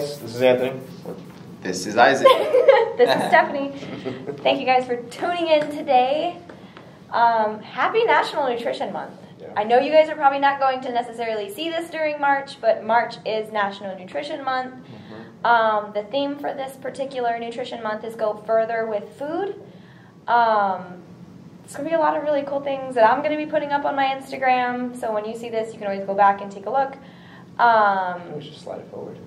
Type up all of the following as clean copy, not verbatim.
guys. This is Anthony. This is Isaac. This is Stephanie. Thank you guys for tuning in today. Happy National Nutrition Month. Yeah. I know you guys are probably not going to necessarily see this during March, but March is National Nutrition Month. Mm-hmm. The theme for this particular Nutrition Month is go further with food. It's going to be a lot of really cool things that I'm going to be putting up on my Instagram. So when you see this, you can always go back and take a look. We should slide it forward.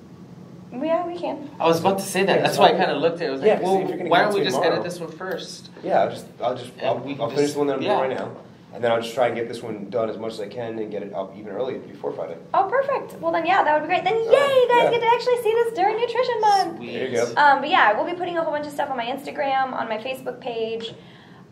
Yeah, we can. I was about to say that. That's why I kind of looked at it. I was like, well, why don't we just edit this one first? Yeah, I'll finish the one that I'm doing right now. And then I'll just try and get this one done as much as I can and get it up even earlier before Friday. Oh, perfect. Well, then, yeah, that would be great. Then, yay, you guys get to actually see this during Nutrition Month. Sweet. There you go. But, yeah, we'll be putting a whole bunch of stuff on my Instagram, on my Facebook page.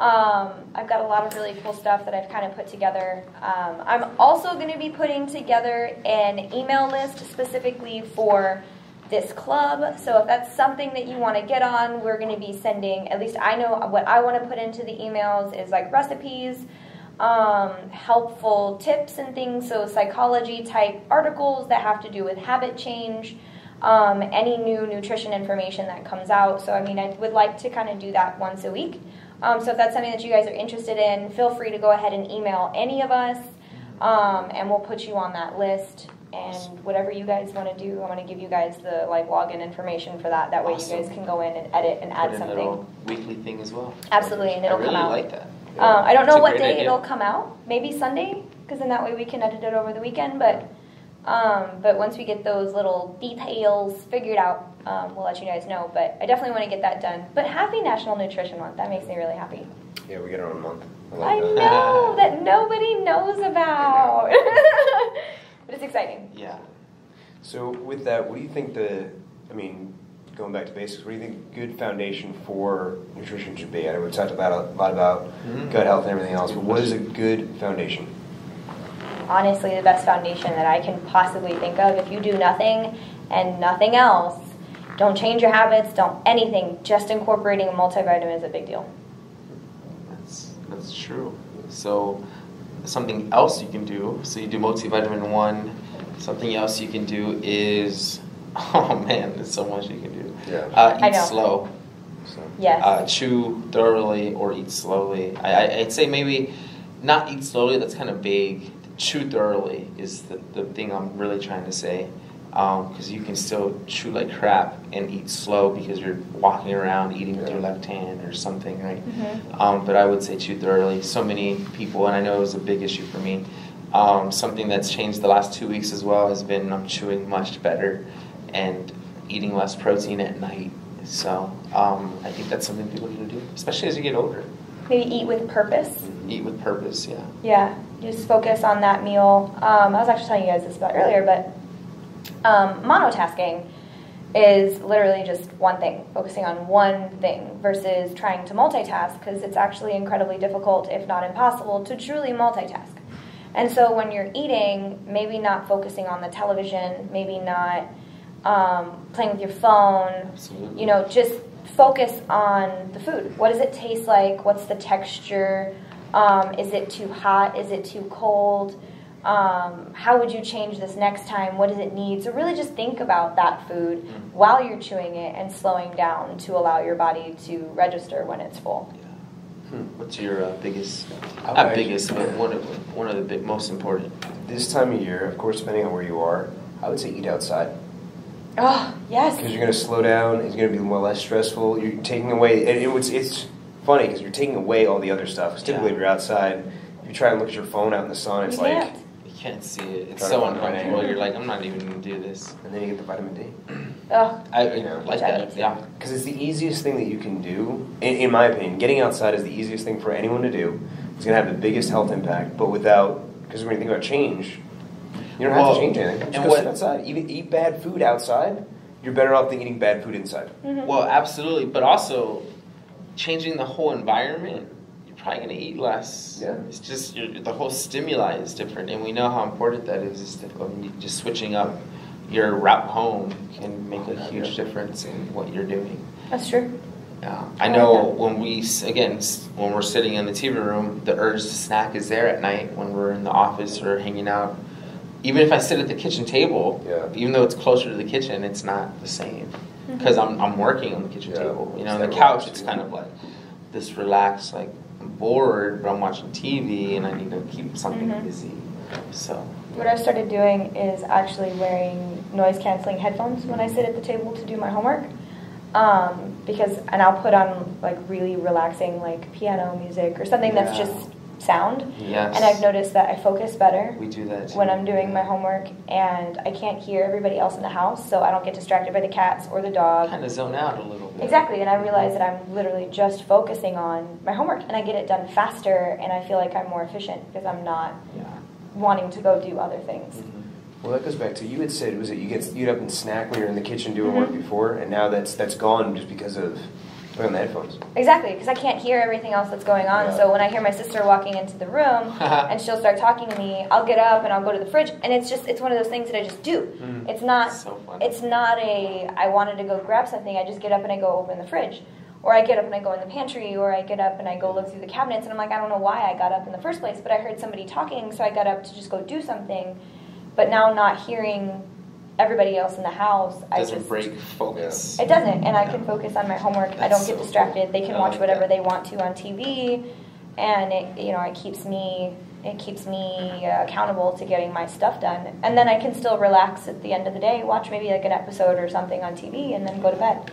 I've got a lot of really cool stuff that I've kind of put together. I'm also going to be putting together an email list specifically for this club. So if that's something that you want to get on, we're going to be sending, at least I know what I want to put into the emails is like recipes, helpful tips and things. So psychology type articles that have to do with habit change, any new nutrition information that comes out. So I mean, I would like to kind of do that once a week. So if that's something that you guys are interested in, feel free to go ahead and email any of us, and we'll put you on that list. And whatever you guys want to do, I'm going to give you guys the like login information for that. That way you guys can go in and edit and add something. Little weekly thing as well. Absolutely, and it'll come out. I really like that. Yeah. I don't know what day it'll come out. Maybe Sunday, because then that way we can edit it over the weekend. But once we get those little details figured out, we'll let you guys know. But I definitely want to get that done. But happy National Nutrition Month. That makes me really happy. Yeah, we get our own month. I know that nobody knows about. But it's exciting. Yeah. So with that, what do you think going back to basics, what do you think a good foundation for nutrition should be? I know we've talked a lot about gut health and everything else, but what is a good foundation? Honestly, the best foundation that I can possibly think of, if you do nothing and nothing else, don't change your habits, don't anything, just incorporating a multivitamin is a big deal. That's true. So something else you can do, so you do multivitamin one, something else you can do is, oh man, there's so much you can do. Yeah. Eat slow. So. Yes. Chew thoroughly or eat slowly. I'd say maybe not eat slowly, that's kind of vague. Chew thoroughly is the thing I'm really trying to say, because you can still chew like crap and eat slow because you're walking around eating with your left hand or something, right? Mm-hmm. But I would say chew thoroughly. So many people, and I know it was a big issue for me, something that's changed the last 2 weeks as well has been I'm chewing much better and eating less protein at night. So I think that's something people need to do, especially as you get older. Maybe eat with purpose. Eat with purpose, yeah. Yeah, you just focus on that meal. I was actually telling you guys this about earlier, but monotasking is literally just one thing, focusing on one thing versus trying to multitask, because it's actually incredibly difficult, if not impossible, to truly multitask. And so when you're eating, maybe not focusing on the television, maybe not playing with your phone, absolutely. You know, just focus on the food. What does it taste like? What's the texture? Is it too hot? Is it too cold? How would you change this next time? What does it need? So really just think about that food while you're chewing it and slowing down to allow your body to register when it's full. Yeah. What's your most important? This time of year, of course, depending on where you are, I would say eat outside. Oh, yes. Because you're going to slow down. It's going to be more less stressful. You're taking away, and it's funny because you're taking away all the other stuff. Because typically if you're outside, if you try and look at your phone out in the sun, it's like... You can't see it. It's so uncomfortable. You're like, I'm not even going to do this. And then you get the vitamin D. Oh, I like that. Yeah. Because it's the easiest thing that you can do, in my opinion. Getting outside is the easiest thing for anyone to do. It's going to have the biggest health impact, but without... Because when you think about change... You don't have to change anything. Just go sit outside. Even eat bad food outside, you're better off than eating bad food inside. Mm-hmm. Well, absolutely. But also, changing the whole environment, you're probably going to eat less. Yeah. It's just the whole stimuli is different, and we know how important that is. It's difficult. I mean, just switching up your route home can make a huge difference in what you're doing. That's true. Yeah. I know when we're sitting in the TV room, the urge to snack is there at night when we're in the office or hanging out. even if I sit at the kitchen table, even though it's closer to the kitchen, it's not the same because I'm working on the kitchen table. You know, on the couch, it's kind of like this relaxed, like I'm bored, but I'm watching TV and I need to keep something busy. So what I've started doing is actually wearing noise-canceling headphones when I sit at the table to do my homework. Because, and I'll put on like really relaxing like piano music or something that's just sound. And I've noticed that I focus better when I'm doing my homework, and I can't hear everybody else in the house, so I don't get distracted by the cats or the dog. Kind of zone out a little bit. Exactly, and I realize that I'm literally just focusing on my homework, and I get it done faster, and I feel like I'm more efficient because I'm not wanting to go do other things. Well, that goes back to, you had said, was it you'd up and snack when you're in the kitchen doing work before, and now that's gone just because of putting on the headphones. Exactly, because I can't hear everything else that's going on, so when I hear my sister walking into the room and she'll start talking to me, I'll get up and I'll go to the fridge, and it's just, it's one of those things that I just do. It's not, so it's not a, I wanted to go grab something, I just get up and I go open the fridge. Or I get up and I go in the pantry, or I get up and I go look through the cabinets, and I'm like, I don't know why I got up in the first place, but I heard somebody talking, so I got up to just go do something. But now not hearing everybody else in the house, it doesn't break focus. It doesn't, and I can focus on my homework. That's I don't get distracted. Cool. They can watch whatever they want to on TV, and it, you know, it keeps me accountable to getting my stuff done. And then I can still relax at the end of the day, watch maybe like an episode or something on TV, and then go to bed.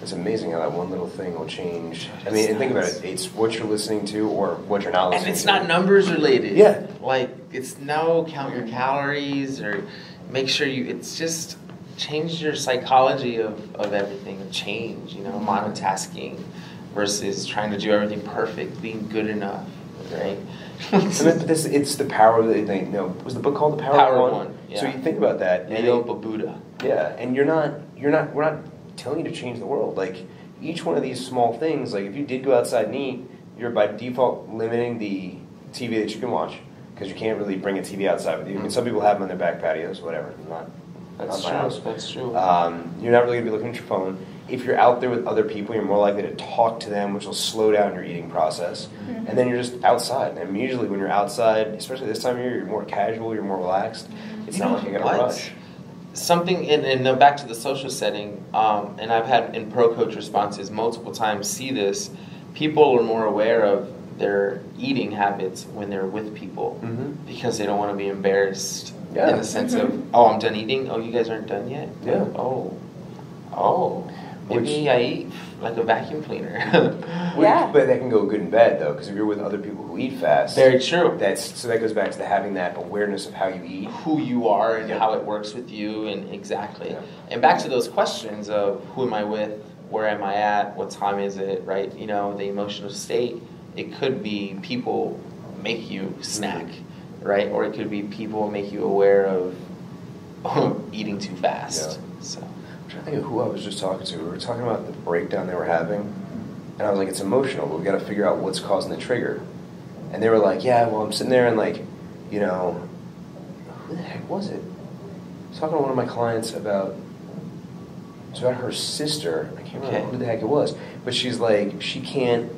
It's amazing how that one little thing will change. I mean, and think about it. It's what you're listening to or what you're not listening to. And it's not numbers related. Yeah. Like, it's no count your calories or make sure you... It's just change your psychology of everything. Change, you know, monotasking versus trying to do everything perfect, being good enough, right? It's the power of the thing. You know, was the book called The Power of One? Yeah. So you think about that. Yoga Buddha. Yeah, and we're not telling you to change the world. Like, each one of these small things, like if you did go outside and eat, you're by default limiting the TV that you can watch because you can't really bring a TV outside with you. I mean, some people have them on their back patios, whatever. That's true. You're not really going to be looking at your phone. If you're out there with other people, you're more likely to talk to them, which will slow down your eating process. And then you're just outside. And usually when you're outside, especially this time of year, you're more casual, you're more relaxed. It's not like you're going to rush. Something, and then back to the social setting, and I've had in Pro Coach responses multiple times see this, people are more aware of their eating habits when they're with people because they don't want to be embarrassed in the sense of, oh, I'm done eating, oh, you guys aren't done yet? Yeah. Oh. Maybe I eat like a vacuum cleaner. But that can go good and bad, though, because if you're with other people who eat fast... Very true. So that goes back to having that awareness of how you eat. Who you are and how it works with you, and And back to those questions of who am I with, where am I at, what time is it, right? You know, the emotional state. It could be people make you snack, right? Or it could be people make you aware of eating too fast. Yeah. So... I'm trying to think of who I was just talking to. We were talking about the breakdown they were having, and I was like, it's emotional, but we've got to figure out what's causing the trigger. And they were like, yeah, well, I'm sitting there and like, you know, who the heck was it? I was talking to one of my clients about, it's about her sister. I can't remember who the heck it was. But she's like, she can't,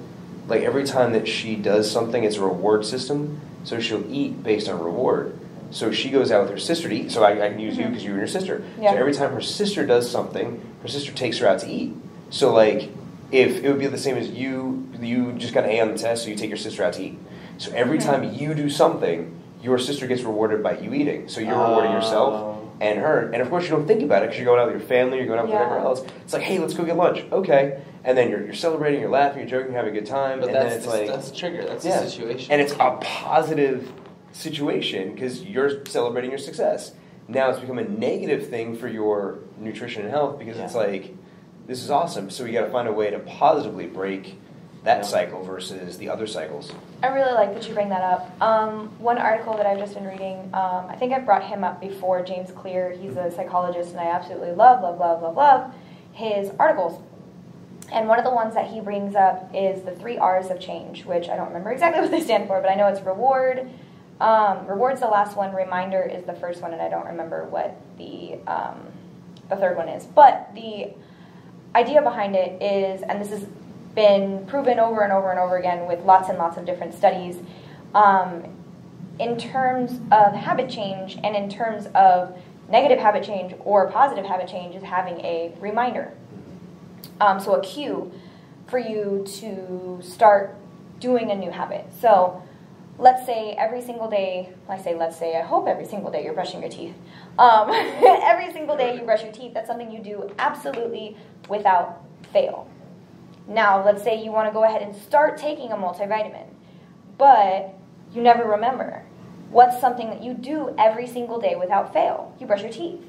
like every time that she does something, it's a reward system, so she'll eat based on reward. So she goes out with her sister to eat. So I can use you because you and your sister. Yeah. So every time her sister does something, her sister takes her out to eat. So like, if it would be the same as you just got an A on the test, so you take your sister out to eat. So every time you do something, your sister gets rewarded by you eating. So you're rewarding yourself and her. And of course you don't think about it because you're going out with your family, you're going out with whatever else. It's like, hey, let's go get lunch. Okay. And then you're celebrating, you're laughing, you're joking, you're having a good time. But and that's then it's like, that's a trigger, that's a situation. And it's a positive situation because you're celebrating your success. Now it's become a negative thing for your nutrition and health because it's like, this is awesome. So you got to find a way to positively break that cycle versus the other cycles. I really like that you bring that up. One article that I've just been reading, I think I brought him up before, James Clear. He's a psychologist, and I absolutely love his articles. And one of the ones that he brings up is the 3 R's of change, which I don't remember exactly what they stand for, but I know it's reward. Reward's the last one, reminder is the first one, and I don't remember what the third one is. But the idea behind it is, and this has been proven over and over and over again with lots and lots of different studies, in terms of habit change and in terms of negative habit change or positive habit change is having a reminder. So a cue for you to start doing a new habit. So let's say every single day, I hope every single day you're brushing your teeth. Every single day you brush your teeth, that's something you do absolutely without fail. Now, let's say you want to go ahead and start taking a multivitamin, but you never remember. What's something that you do every single day without fail? You brush your teeth.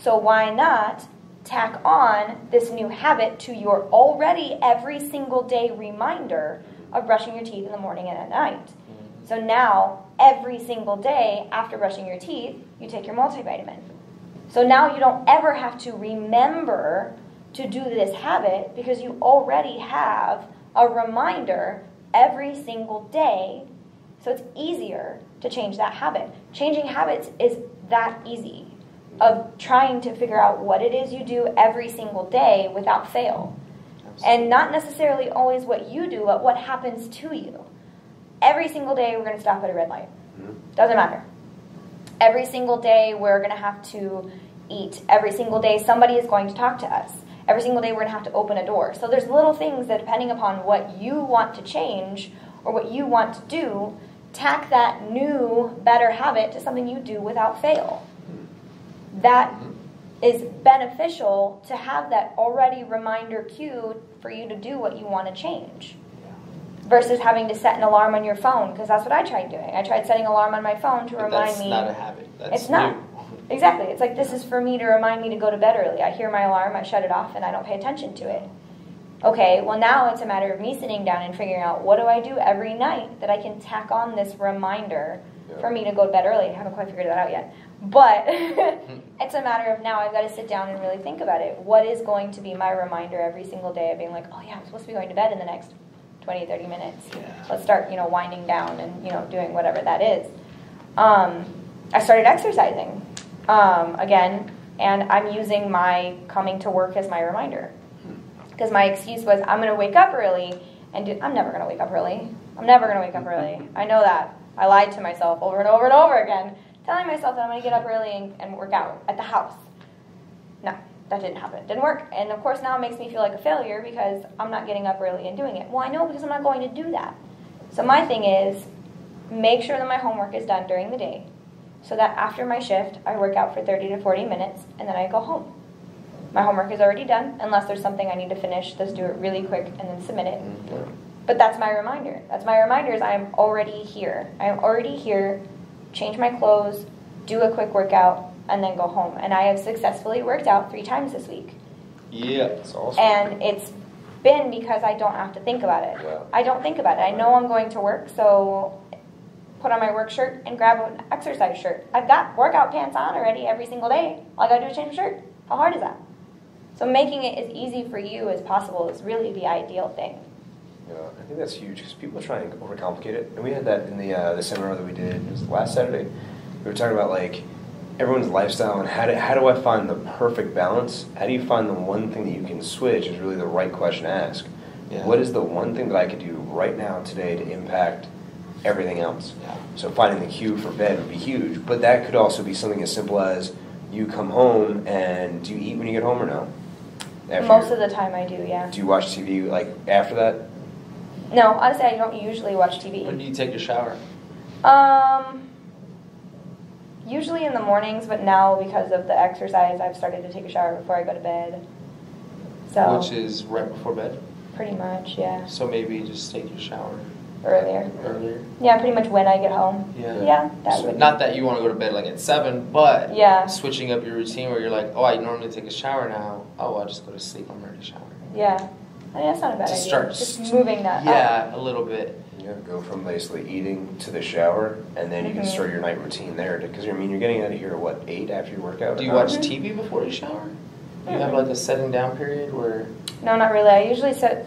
So why not tack on this new habit to your already every single day reminder of brushing your teeth in the morning and at night? So now, every single day after brushing your teeth, you take your multivitamin. So now you don't ever have to remember to do this habit because you already have a reminder every single day, so it's easier to change that habit. Changing habits is that easy, of trying to figure out what it is you do every single day without fail. Absolutely. And not necessarily always what you do, but what happens to you. Every single day we're going to stop at a red light. Doesn't matter. Every single day we're going to have to eat. Every single day somebody is going to talk to us. Every single day we're going to have to open a door. So there's little things that, depending upon what you want to change or what you want to do, tack that new, better habit to something you do without fail. That is beneficial to have that already reminder cue for you to do what you want to change versus having to set an alarm on your phone, because that's what I tried doing. I tried setting an alarm on my phone to remind me. That's not a habit. It's not. Exactly. It's like, this is for me to remind me to go to bed early. I hear my alarm, I shut it off, and I don't pay attention to it. Okay, well now it's a matter of me sitting down and figuring out what do I do every night that I can tack on this reminder for me to go to bed early. I haven't quite figured that out yet. But it's a matter of now I've got to sit down and really think about it. What is going to be my reminder every single day of being like, oh yeah, I'm supposed to be going to bed in the next 20, 30 minutes. Yeah. Let's start, winding down and, doing whatever that is. I started exercising again, and I'm using my coming to work as my reminder. Because my excuse was, I'm going to wake up early, and I'm never going to wake up early. I'm never going to wake up early. I know that. I lied to myself over and over and over again, telling myself that I'm going to get up early and work out at the house. No, that didn't happen. It didn't work. And, of course, now it makes me feel like a failure because I'm not getting up early and doing it. Well, I know because I'm not going to do that. So my thing is, make sure that my homework is done during the day so that after my shift, I work out for 30 to 40 minutes, and then I go home. My homework is already done, unless there's something I need to finish. Let's do it really quick and then submit it. But that's my reminder. That's my reminder, is I'm already here. I'm already here, change my clothes, do a quick workout, and then go home. And I have successfully worked out 3 times this week. Yeah, that's awesome. And it's been because I don't have to think about it. Wow. I don't think about it. I know I'm going to work, so put on my work shirt and grab an exercise shirt. I've got workout pants on already every single day. All I got to do is change the shirt. How hard is that? So making it as easy for you as possible is really the ideal thing. Yeah, I think that's huge because people try and overcomplicate it. And we had that in the seminar that we did, it was last Saturday. We were talking about everyone's lifestyle and how do I find the perfect balance? How do you find the one thing that you can switch is really the right question to ask. Yeah. What is the one thing that I could do right now today to impact everything else? Yeah. So finding the cue for bed would be huge, but that could also be something as simple as you come home and do you eat when you get home or no? Most of the time I do, yeah. Do you watch TV, after that? No, honestly, I don't usually watch TV. When do you take a shower? Usually in the mornings, but now because of the exercise, I've started to take a shower before I go to bed. So. Which is right before bed? Pretty much, yeah. So maybe just take your shower. Earlier. Yeah, pretty much when I get home. Yeah. Not that you want to go to bed at 7, but switching up your routine where you're like, oh, I normally take a shower now. Oh, I'll just go to sleep. I'm ready to shower. Yeah. I mean, that's not a bad idea. Start just moving that up. Yeah, a little bit. Yeah, go from basically eating to the shower, and then you can start your night routine there. Because, you're getting out of here at, 8 after your workout? Do you watch TV before you shower? You have a setting down period where... No, not really. I usually sit,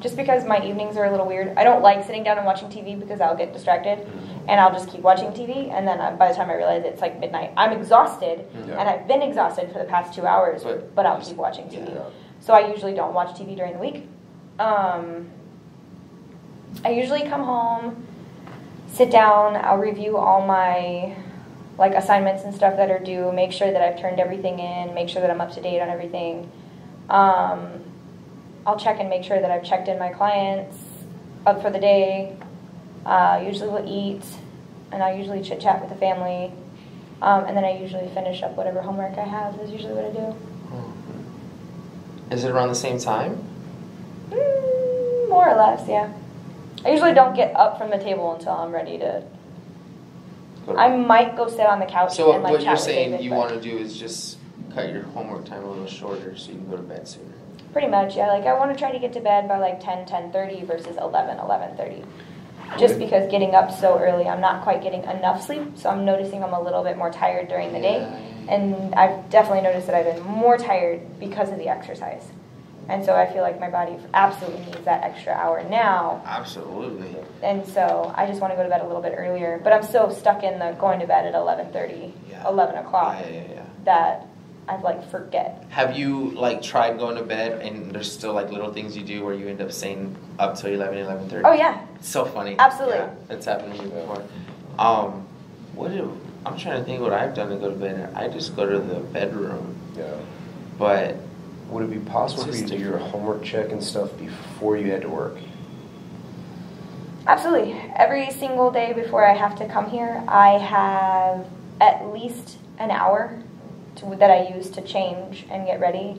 just because my evenings are a little weird. I don't like sitting down and watching TV because I'll get distracted, and I'll just keep watching TV, and then by the time I realize it's midnight, I'm exhausted, and I've been exhausted for the past 2 hours, but I'll keep watching TV. Yeah. So I usually don't watch TV during the week. I usually come home, sit down, I'll review all my like assignments and stuff that are due, make sure that I've turned everything in, make sure that I'm up to date on everything. I'll check and make sure that I've checked in my clients up for the day. Usually we'll eat, and I'll usually chit-chat with the family. And then I usually finish up whatever homework I have is usually what I do. Is it around the same time? More or less, yeah. I usually don't get up from the table until I'm ready to... I might go sit on the couch so and like chat with David. So what you're saying you want to do is just cut your homework time a little shorter so you can go to bed sooner. Pretty much, yeah. Like I want to try to get to bed by like 10:30 versus 11:30. Just because getting up so early, I'm not quite getting enough sleep, so I'm noticing I'm a little bit more tired during the day. And I've definitely noticed that I've been more tired because of the exercise. And so I feel like my body absolutely needs that extra hour now. Absolutely. And so I just want to go to bed a little bit earlier. But I'm still stuck in the going to bed at 11:30, yeah. 11 o'clock, that I like forget. Have you like tried going to bed and there's still like little things you do where you end up staying up till 11:30? Oh, yeah. It's so funny. Absolutely. Yeah, it's happened to me before. I'm trying to think what I've done to go to bed. I just go to the bedroom. Yeah. But... would it be possible for you to do your homework check and stuff before you head to work? Absolutely. Every single day before I have to come here, I have at least an hour that I use to change and get ready.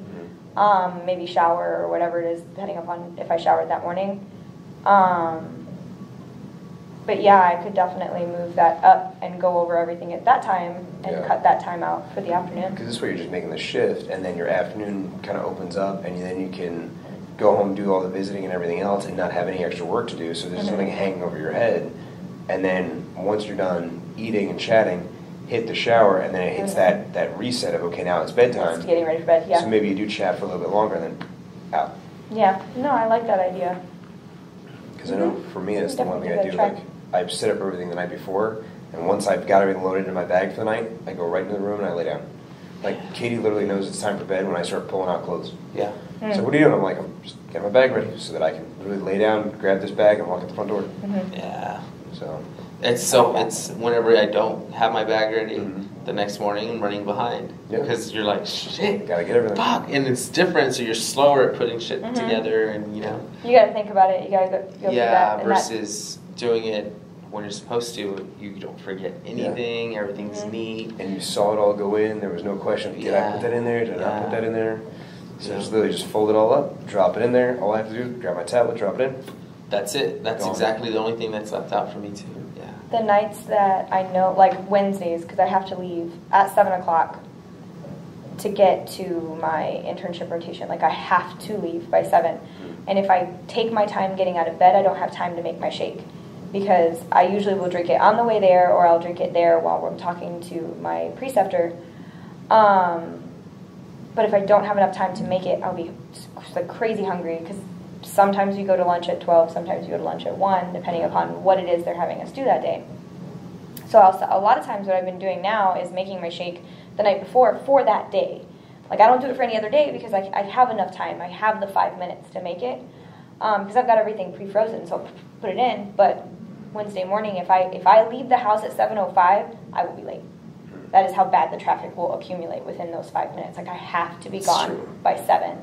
Mm-hmm. Maybe shower or whatever it is, depending upon if I showered that morning. But yeah, I could definitely move that up and go over everything at that time and cut that time out for the afternoon. Because this way you're just making the shift, and then your afternoon kind of opens up, and then you can go home, do all the visiting and everything else, and not have any extra work to do. So there's something hanging over your head. And then once you're done eating and chatting, hit the shower, and then it hits that reset of, okay, now it's bedtime. It's getting ready for bed, yeah. So maybe you do chat for a little bit longer, and then out. Yeah. No, I like that idea. Because I know for me, it's the one thing I do, like... I set up everything the night before, and once I've got everything loaded into my bag for the night, I go right into the room and I lay down. Like, Katie literally knows it's time for bed when I start pulling out clothes. Yeah. Mm. So what are you doing? I'm like, I'm just getting my bag ready so that I can literally lay down, grab this bag, and walk out the front door. Mm-hmm. Yeah. So it's whenever I don't have my bag ready, the next morning I'm running behind. Because you're like, shit. Gotta get everything. Fuck. And it's different, so you're slower at putting shit together, and you know. You gotta think about it. You gotta go through that. Yeah, versus doing it when you're supposed to, you don't forget anything, everything's neat. And you saw it all go in, there was no question, did I put that in there, did I not put that in there? So just literally just fold it all up, drop it in there, all I have to do is grab my tablet, drop it in. That's it, that's exactly the only thing that's left out for me too, yeah. The nights that I know, like Wednesdays, because I have to leave at 7 o'clock to get to my internship rotation, like I have to leave by 7. And if I take my time getting out of bed, I don't have time to make my shake. Because I usually will drink it on the way there, or I'll drink it there while I'm talking to my preceptor. But if I don't have enough time to make it, I'll be like crazy hungry, because sometimes we go to lunch at 12, sometimes we go to lunch at 1, depending upon what it is they're having us do that day. So a lot of times what I've been doing now is making my shake the night before for that day. Like I don't do it for any other day because I have enough time. I have the 5 minutes to make it, because I've got everything pre-frozen, so I'll put it in, but... Wednesday morning, if I leave the house at 7:05, I will be late. That is how bad the traffic will accumulate within those 5 minutes. Like I have to be gone by 7. Yeah.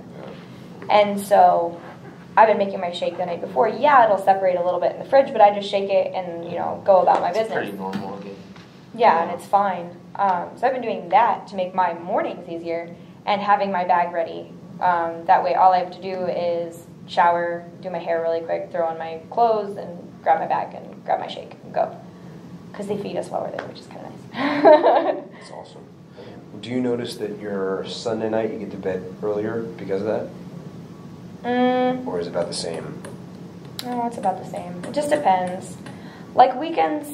And so I've been making my shake the night before. Yeah, it'll separate a little bit in the fridge, but I just shake it and go about my business. Pretty normal again. Yeah, and it's fine. So I've been doing that to make my mornings easier and having my bag ready. That way, all I have to do is shower, do my hair really quick, throw on my clothes, and grab my bag and grab my shake and go. Because they feed us while we're there, which is kind of nice. That's awesome. Do you notice that your Sunday night you get to bed earlier because of that? Or is it about the same? No, it's about the same. It just depends. Like weekends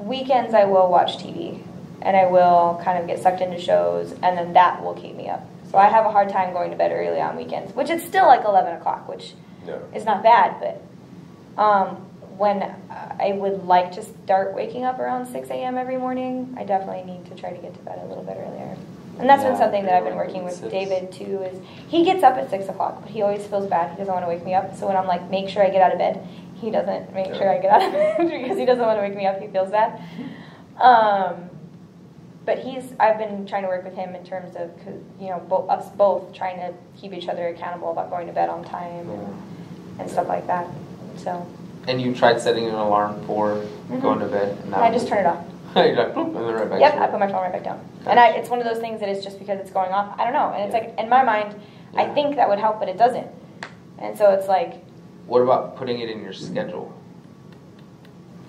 I will watch TV and I will kind of get sucked into shows, and then that will keep me up. So I have a hard time going to bed early on weekends, which it's still like 11 o'clock, which is not bad, but... when I would like to start waking up around 6 a.m. every morning, I definitely need to try to get to bed a little bit earlier. And that's been something that I've been working with David, too, is he gets up at 6 o'clock, but he always feels bad. He doesn't want to wake me up. So when I'm like, make sure I get out of bed, he doesn't make sure I get out of bed because he doesn't want to wake me up. He feels bad. But I've been trying to work with him in terms of, you know, us both trying to keep each other accountable about going to bed on time and stuff like that. So. And you tried setting an alarm for going to bed? And I just turn it off. You're like, boop, and then right back to it. I put my phone right back down. Gotcha. And it's one of those things that it's just because it's going off. I don't know. And it's like, in my mind, I think that would help, but it doesn't. And so it's like. What about putting it in your schedule?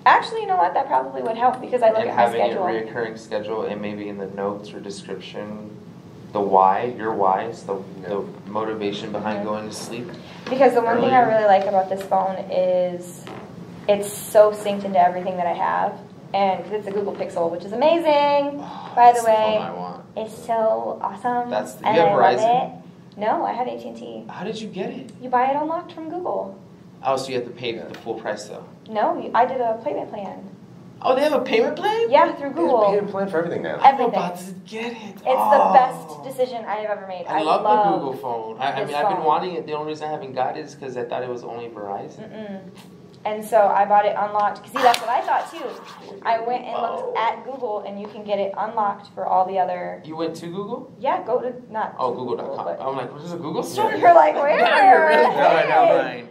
Actually, you know what? That probably would help because I look at my schedule. And having a reoccurring schedule and maybe in the notes or description, the why, your why, so the motivation behind going to sleep. Because the one thing I really like about this phone is it's so synced into everything that I have. And cause it's a Google Pixel, which is amazing, by the way. I want. It's so awesome. You have Verizon? No, I had AT&T. How did you get it? You buy it unlocked from Google. Oh, so you have to pay the full price, though? No, I did a payment plan. Oh, they have a payment plan? Yeah, through Google. There's a payment plan for everything now. Everything. Robots get it. It's the best decision I have ever made. I love the Google phone. I mean, I've been wanting it. The only reason I haven't got it is because I thought it was only Verizon. And so I bought it unlocked. See, that's what I thought, too. I went and looked at Google, and you can get it unlocked for all the other... You went to Google? Yeah, go to... Google.com. I'm like, what is a Google store? You're like, where?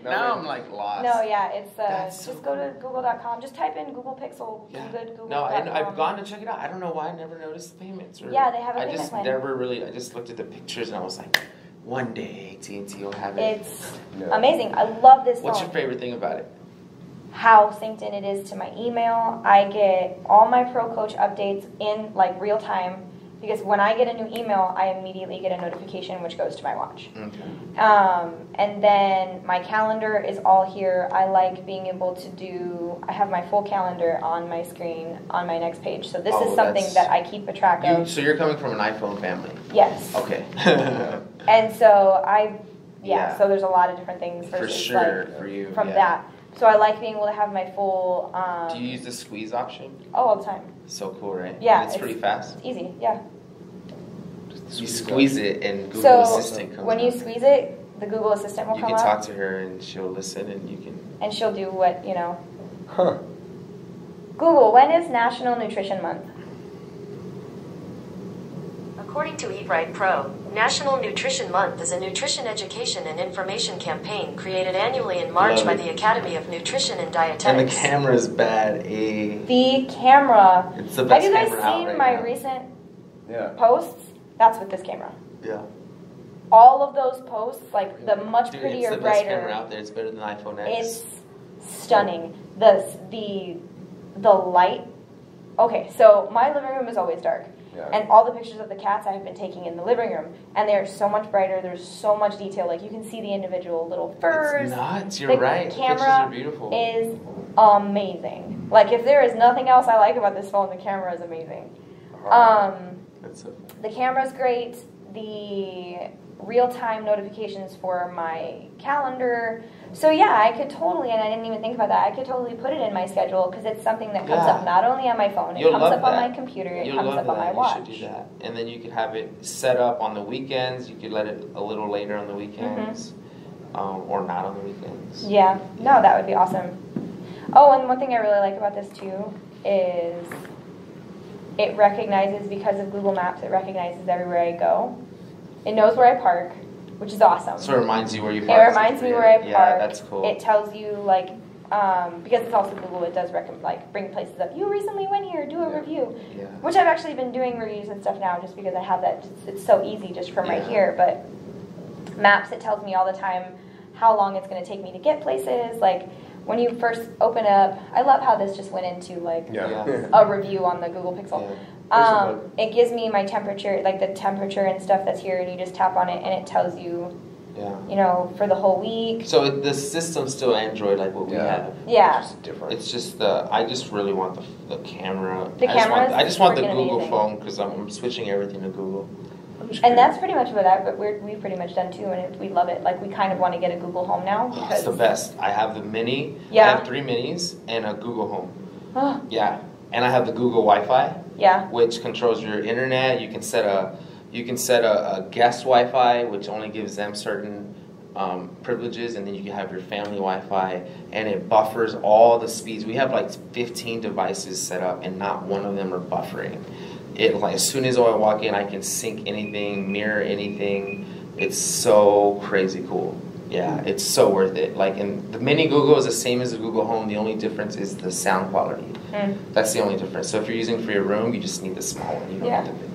Now I'm like lost. No, yeah, it's... just go to Google.com. Just type in Google Pixel. Yeah. Google. No, I've gone to check it out. I don't know why I never noticed the payments. Yeah, they have a payment plan. I just looked at the pictures, and I was like... One day, AT&T will have it. It's amazing. I love this phone. What's your favorite thing about it? How synced in it is to my email. I get all my Pro Coach updates in like real time because when I get a new email, I immediately get a notification which goes to my watch. Okay. And then my calendar is all here. I like being able to I have my full calendar on my screen on my next page. So this is something that I keep a track of. So you're coming from an iPhone family? Yes. Okay. And so so there's a lot of different things versus that. So I like being able to have my full... Do you use the squeeze option? Oh, all the time. So cool, right? Yeah. And it's pretty fast. It's easy, yeah. You squeeze it and Google Assistant comes when you squeeze it, the Google Assistant will come up. You can talk to her and she'll listen and you can... And she'll do what, you know... Huh. Google, when is National Nutrition Month? According to Eat Right Pro, National Nutrition Month is a nutrition education and information campaign created annually in March by the Academy of Nutrition and Dietetics. And the camera's bad, eh? The camera. It's the best camera out right now. Have you guys seen my recent posts? That's with this camera. Yeah. All of those posts, like the much prettier, brighter. It's the best camera out there. It's better than iPhone X. It's stunning. The light. Okay, so my living room is always dark. Yeah. And all the pictures of the cats I have been taking in the living room, and they are so much brighter. There's so much detail. Like you can see the individual little furs. It's nuts. You're right. The pictures are beautiful. Is amazing. Like if there is nothing else I like about this phone, the camera is amazing. The camera's great. The real-time notifications for my calendar. So yeah, I could totally, and I didn't even think about that, I could totally put it in my schedule because it's something that comes up not only on my phone, it comes up on my computer, it comes up on my watch. You should do that. And then you could have it set up on the weekends, you could let it a little later on the weekends, or not on the weekends. Yeah, no, that would be awesome. Oh, and one thing I really like about this too is it recognizes, because of Google Maps, it recognizes everywhere I go. It knows where I park, which is awesome. So it reminds you where you park. It reminds me where I park. Yeah, that's cool. It tells you, like, because it's also Google, it does bring places up. You recently went here, do a review. Yeah. Which I've actually been doing reviews and stuff now just because I have that. It's so easy just from right here. But Maps, it tells me all the time how long it's going to take me to get places. Like, when you first open up, I love how this just went into, like, a review on the Google Pixel. Yeah. It gives me my temperature, like the temperature and stuff that's here, and you just tap on it, and it tells you, you know, for the whole week. So the system's still Android, like what we have. Yeah. It's just different. It's just I just really want the camera. The camera. I just want the Google phone because I'm switching everything to Google. And that's pretty much what we've pretty much done too, and we love it. Like we kind of want to get a Google Home now. It's the best. I have the Mini. Yeah. I have 3 Minis and a Google Home. Yeah. And I have the Google Wi-Fi. Yeah. Which controls your internet. You can set a guest Wi-Fi, which only gives them certain privileges, and then you can have your family Wi-Fi, and it buffers all the speeds. We have like 15 devices set up, and not one of them are buffering. It, like, as soon as I walk in, I can sync anything, mirror anything. It's so crazy cool. Yeah, it's so worth it. Like, and the mini Google is the same as the Google Home. The only difference is the sound quality. That's the only difference. So if you're using for your room, you just need the small one. You don't need the big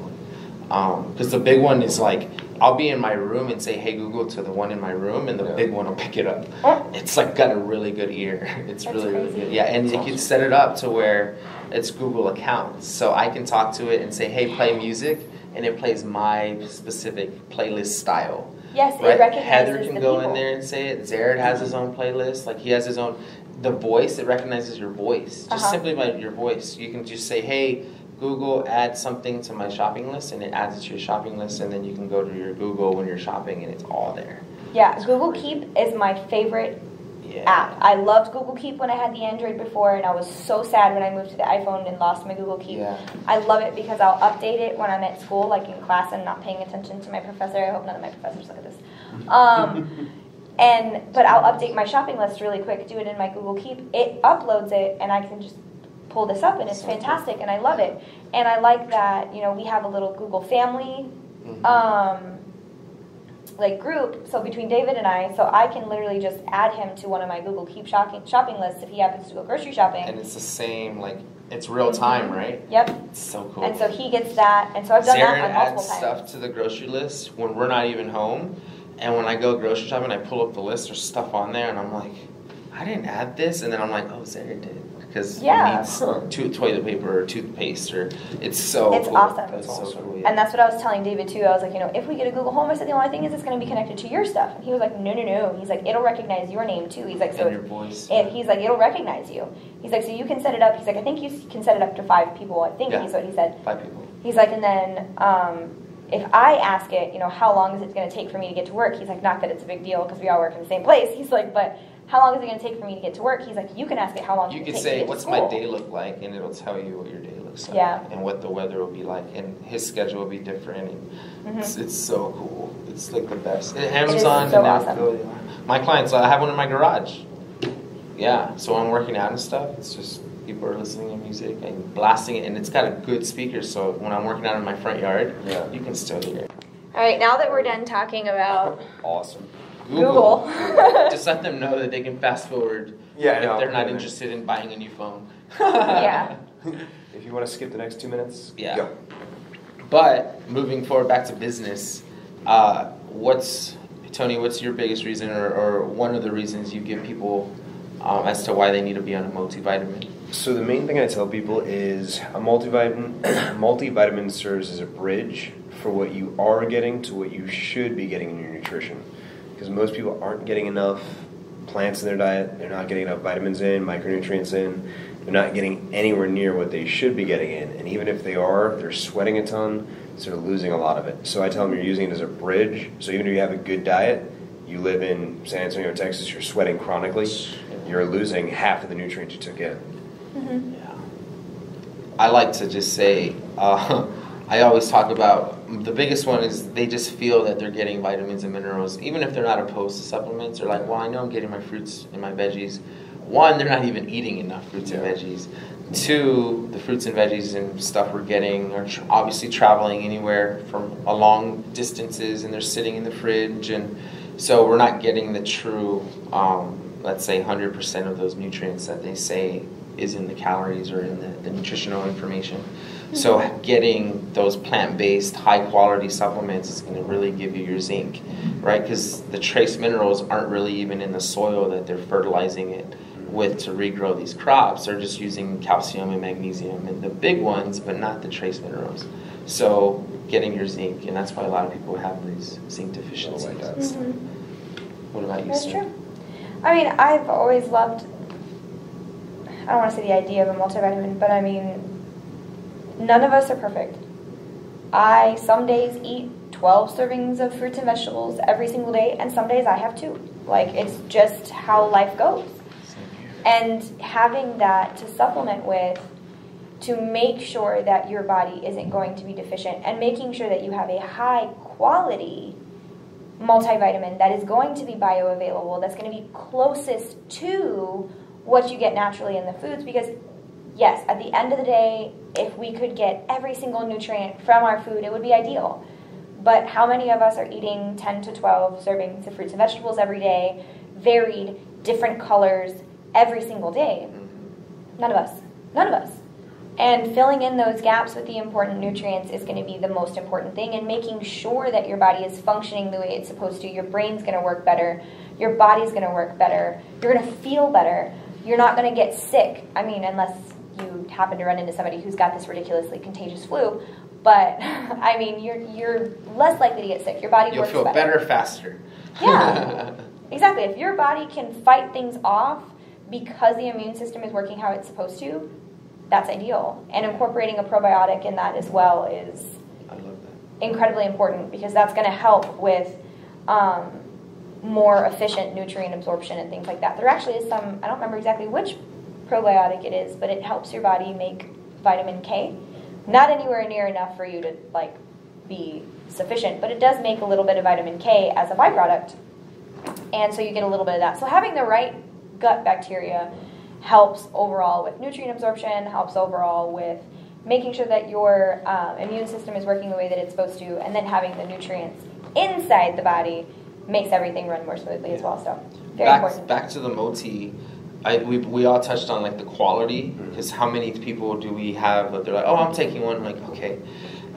one. Because the big one is like, I'll be in my room and say, hey, Google, to the one in my room, and the big one will pick it up. It's like got a really good ear. It's really good. Yeah, and you can set it up to where it's Google accounts. So I can talk to it and say, hey, play music, and it plays my specific playlist style. Yes, right? It recognizes Heather can the go people. In there and say it. Zared has his own playlist. Like, he has his own. The voice, it recognizes your voice. Just simply by your voice. You can just say, hey, Google, add something to my shopping list, and it adds it to your shopping list, and then you can go to your Google when you're shopping, and it's all there. Yeah, it's Google Keep is my favorite app. I loved Google Keep when I had the Android before, and I was so sad when I moved to the iPhone and lost my Google Keep. I love it because I'll update it when I'm at school, like in class, I'm not paying attention to my professor. I hope none of my professors look at this. But I'll update my shopping list really quick, do it in my Google Keep. It uploads it, and I can just pull this up, and it's fantastic, and I love it. And I like that, you know, we have a little Google family like group, so between David and I, so I can literally just add him to one of my Google Keep shopping lists if he happens to go grocery shopping. And it's the same, like, it's real time, right? It's so cool. And so he gets that, and so I've done that multiple times. Zared adds stuff to the grocery list when we're not even home, and when I go grocery shopping, I pull up the list, there's stuff on there, and I'm like, I didn't add this, and then I'm like, oh, Zared did. Because it needs toilet paper or toothpaste, or it's cool. Awesome. That's so cool. And that's what I was telling David too. I was like, you know, if we get a Google Home, I said the only thing is it's going to be connected to your stuff. And he was like, no. He's like, it'll recognize your name too. He's like, so and your voice. He's like, it'll recognize you. He's like, so you can set it up. He's like, I think you can set it up to 5 people. I think is what he said. 5 people. He's like, and then if I ask it, you know, how long is it going to take for me to get to work? He's like, not that it's a big deal because we all work in the same place. He's like, but how long is it going to take for me to get to work? He's like, you can ask it how long you can say, to get what's to my day look like, and it'll tell you what your day looks like and what the weather will be like, and his schedule will be different. And it's so cool. It's like the best. Amazon, so awesome. My clients, I have one in my garage. Yeah, so I'm working out and stuff. It's just people are listening to music and blasting it, and it's got a good speaker, so when I'm working out in my front yard, you can still hear it. All right, now that we're done talking about Google. Just let them know that they can fast forward if they're not interested in buying a new phone. If you want to skip the next 2 minutes, go. But moving forward back to business, what's your biggest reason or one of the reasons you give people as to why they need to be on a multivitamin? So the main thing I tell people is a multivitamin serves as a bridge for what you are getting to what you should be getting in your nutrition. Because most people aren't getting enough plants in their diet, they're not getting enough vitamins in, micronutrients in, they're not getting anywhere near what they should be getting in, and even if they are, they're sweating a ton, so they're losing a lot of it. So I tell them you're using it as a bridge, so even if you have a good diet, you live in San Antonio, Texas, you're sweating chronically, you're losing half of the nutrients you took in. I like to just say, I always talk about, the biggest one is they just feel that they're getting vitamins and minerals, even if they're not opposed to supplements. They're like, well, I know I'm getting my fruits and my veggies. One, they're not even eating enough fruits and veggies. Two, the fruits and veggies and stuff we're getting are obviously traveling anywhere from a long distances, and they're sitting in the fridge, and so we're not getting the true, let's say 100% of those nutrients that they say is in the calories or in the nutritional information. So getting those plant-based, high-quality supplements is going to really give you your zinc, right? Because the trace minerals aren't really even in the soil that they're fertilizing it with to regrow these crops. They're just using calcium and magnesium and the big ones, but not the trace minerals. So getting your zinc, and that's why a lot of people have these zinc deficiencies. What about you, Sarah? True. I mean, I've always loved, I don't want to say the idea of a multivitamin, but I mean, none of us are perfect. I some days eat 12 servings of fruits and vegetables every single day, and some days I have 2. Like, it's just how life goes. And having that to supplement with, to make sure that your body isn't going to be deficient, and making sure that you have a high quality multivitamin that is going to be bioavailable, that's going to be closest to what you get naturally in the foods, because yes, at the end of the day, if we could get every single nutrient from our food, it would be ideal. But how many of us are eating 10 to 12 servings of fruits and vegetables every day, varied, different colors every single day? None of us. None of us. And filling in those gaps with the important nutrients is going to be the most important thing, and making sure that your body is functioning the way it's supposed to. Your brain's going to work better. Your body's going to work better. You're going to feel better. You're not going to get sick. I mean, unless you happen to run into somebody who's got this ridiculously contagious flu. But, I mean, you're less likely to get sick. Your body works better. You'll feel better faster. Yeah, exactly. If your body can fight things off because the immune system is working how it's supposed to, that's ideal. And incorporating a probiotic in that as well is incredibly important, because that's going to help with more efficient nutrient absorption and things like that. There actually is some, I don't remember exactly which probiotic it is, but it helps your body make vitamin K. Not anywhere near enough for you to like be sufficient, but it does make a little bit of vitamin K as a byproduct, and so you get a little bit of that. So having the right gut bacteria helps overall with nutrient absorption, helps overall with making sure that your immune system is working the way that it's supposed to, and then having the nutrients inside the body makes everything run more smoothly as well. So very important. Back to the multi. We all touched on like the quality, because how many people do we have that they're like, oh, I'm taking one, I'm like, okay,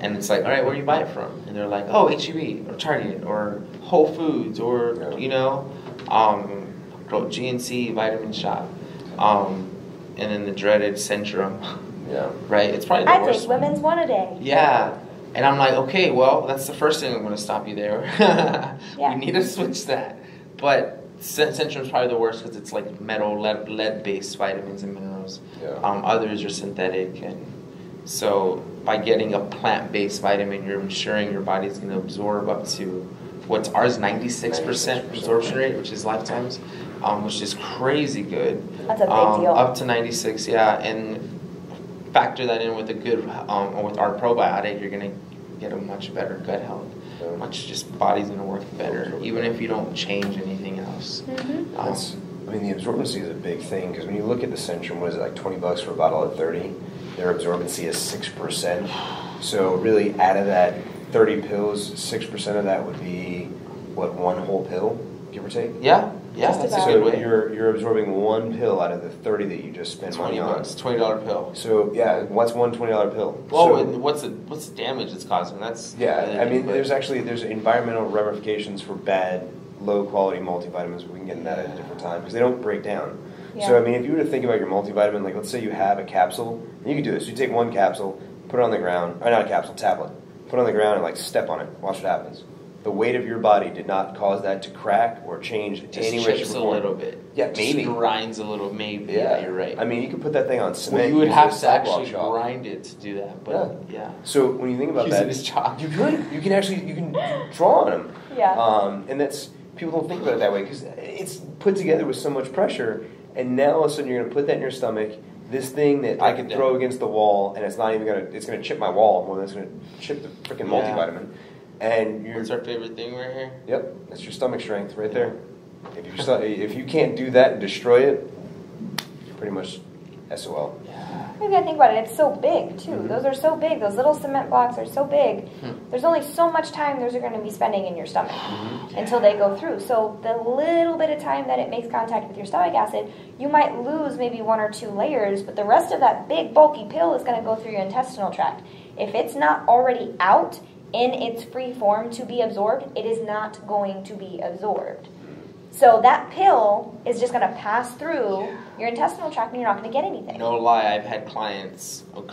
and it's like, all right, where do you buy it from? And they're like, oh, H-E-B or Target or Whole Foods or you know, GNC, Vitamin Shop, and then the dreaded Centrum. Yeah, right. It's probably the worst. I take women's one a day. Yeah. And I'm like, okay, well, that's the first thing I'm going to stop you there. We need to switch that, but. Centrum's probably the worst because it's like metal, lead-based vitamins and minerals. Yeah. Others are synthetic, and so by getting a plant-based vitamin, you're ensuring your body's going to absorb up to what's ours 96% absorption rate, which is Lifetime's, which is crazy good. That's a big deal. Up to 96, yeah, and factor that in with a good with our probiotic, you're going to get a much better gut health. Much just body's gonna work better, even if you don't change anything else. Mm-hmm. I mean, the absorbency is a big thing, because when you look at the Centrum, what is it, like $20 for a bottle at 30? Their absorbency is 6%. So really, out of that 30 pills, 6% of that would be what, one whole pill, give or take. Yeah, yeah. That's a good way. So you're absorbing one pill out of the 30 that you just spent money on. It's $20 pill. So yeah, what's one $20 pill? Well, so, and what's the damage it's causing? That's I mean, there's environmental ramifications for bad, low quality multivitamins. We can get into that at a different time because they don't break down. Yeah. So I mean, if you were to think about your multivitamin, like let's say you have a capsule, and you can do this. You take one capsule, put it on the ground, or not a capsule, tablet, put it on the ground and like step on it, watch what happens. The weight of your body did not cause that to crack or change any way. It just chips a little bit. Yeah, maybe. Just grinds a little, maybe. Yeah, you're right. I mean, you could put that thing on cement. Well, you would have to actually grind it to do that, but yeah. So when you think about that, use it as chalk. You could. You can actually, you can draw on them. Yeah. And that's, people don't think about it that way because it's put together with so much pressure, and now all of a sudden you're going to put that in your stomach. This thing that I could throw against the wall, and it's not even going to, it's going to chip my wall more than it's going to chip the freaking multivitamin. And what's our favorite thing right here? Yep, that's your stomach strength right there. If you can't do that and destroy it, you're pretty much SOL. Yeah. You gotta think about it. It's so big too. Mm-hmm. Those are so big. Those little cement blocks are so big. There's only so much time those are going to be spending in your stomach until they go through. So the little bit of time that it makes contact with your stomach acid, you might lose maybe one or two layers, but the rest of that big bulky pill is going to go through your intestinal tract. If it's not already out in its free form to be absorbed, it is not going to be absorbed. So that pill is just going to pass through your intestinal tract, and you're not going to get anything. No lie, I've had one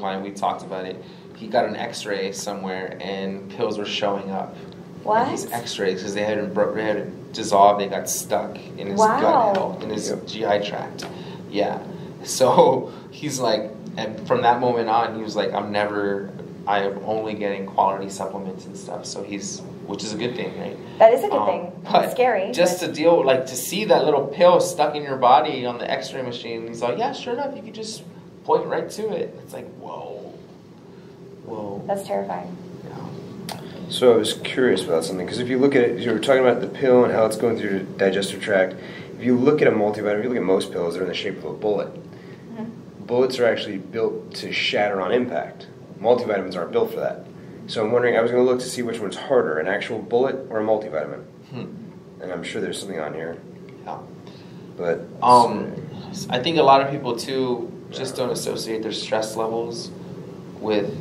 client, we talked about it, he got an x-ray somewhere and pills were showing up. What? His x-rays, because they hadn't dissolved, they got stuck in his gut health, in his GI tract. Yeah, so he's like, and from that moment on, he was like, I am only getting quality supplements and stuff, so which is a good thing, right? That is a good thing. But it's scary. To deal, to see that little pill stuck in your body on the x-ray machine, he's like, yeah, sure enough, you could just point right to it. It's like, whoa. That's terrifying. Yeah. So I was curious about something, because if you look at it, you were talking about the pill and how it's going through your digestive tract. If you look at a multivitamin, if you look at most pills, they're in the shape of a bullet. Mm-hmm. Bullets are actually built to shatter on impact. Multivitamins aren't built for that. So I'm wondering, I was going to look to see which one's harder, an actual bullet or a multivitamin. And I'm sure there's something on here. Yeah. But I think a lot of people, too, just don't associate their stress levels with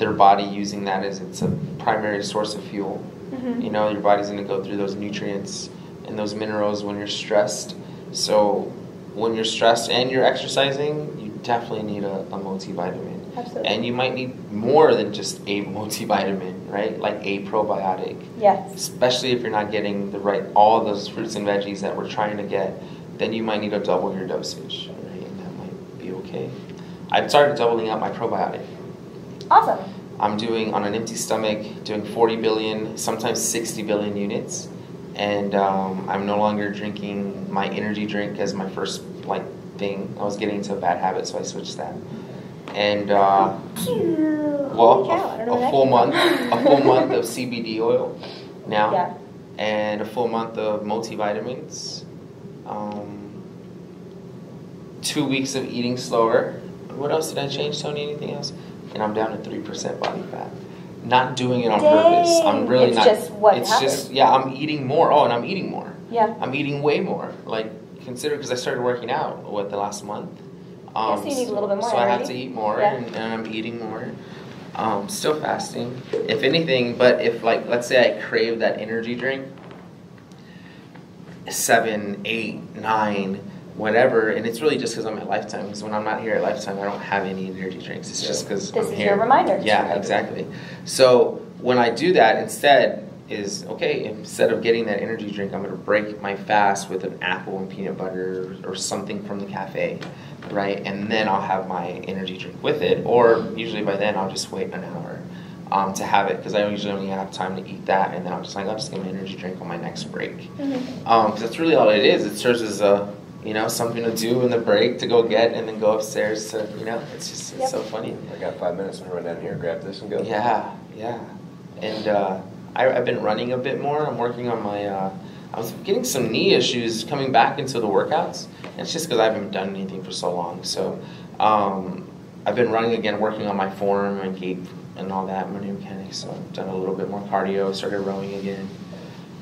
their body using that as its a primary source of fuel. Mm-hmm. You know, your body's going to go through those nutrients and those minerals when you're stressed. So when you're stressed and you're exercising, you definitely need a multivitamin. Absolutely. And you might need more than just a multivitamin, right? Like a probiotic. Yes. Especially if you're not getting the right, all those fruits and veggies that we're trying to get, then you might need to double your dosage, right? And that might be okay. I've started doubling up my probiotic. Awesome. I'm doing, on an empty stomach, doing 40 billion, sometimes 60 billion units. And I'm no longer drinking my energy drink as my first like thing. I was getting into a bad habit, so I switched that. And well, a full month of CBD oil now, yeah. And a full month of multivitamins. 2 weeks of eating slower. What else did I change, Tony? Anything else? And I'm down to 3% body fat. Not doing it on purpose. I'm really not. It's just what happens. It's just, yeah, I'm eating more. Oh, and I'm eating more. Yeah. I'm eating way more. Like, consider, because I started working out, what, the last month? So you need a little bit more. So I have to eat more, yeah. and I'm eating more. Still fasting, if anything. But if, like, let's say I crave that energy drink, 7, 8, 9... whatever, and it's really just because I'm at Lifetime, because when I'm not here at Lifetime, I don't have any energy drinks. It's just because I'm here. This is your reminder. Yeah, exactly. So when I do that, instead is, okay, instead of getting that energy drink, I'm going to break my fast with an apple and peanut butter or something from the cafe, right? And then I'll have my energy drink with it, or usually by then I'll just wait an hour to have it, because I usually only have time to eat that, and then I'm just like, I'll just get my energy drink on my next break. Mm-hmm. Because that's really all it is. It serves as a... you know, something to do in the break to go get and then go upstairs to, you know, it's just, it's so funny. I got 5 minutes to run down here, grab this and go. Yeah, yeah. And I've been running a bit more. I'm working on my, I was getting some knee issues coming back into the workouts. And it's just because I haven't done anything for so long. So I've been running again, working on my form, my gait and all that, my new mechanics. So I've done a little bit more cardio, started rowing again.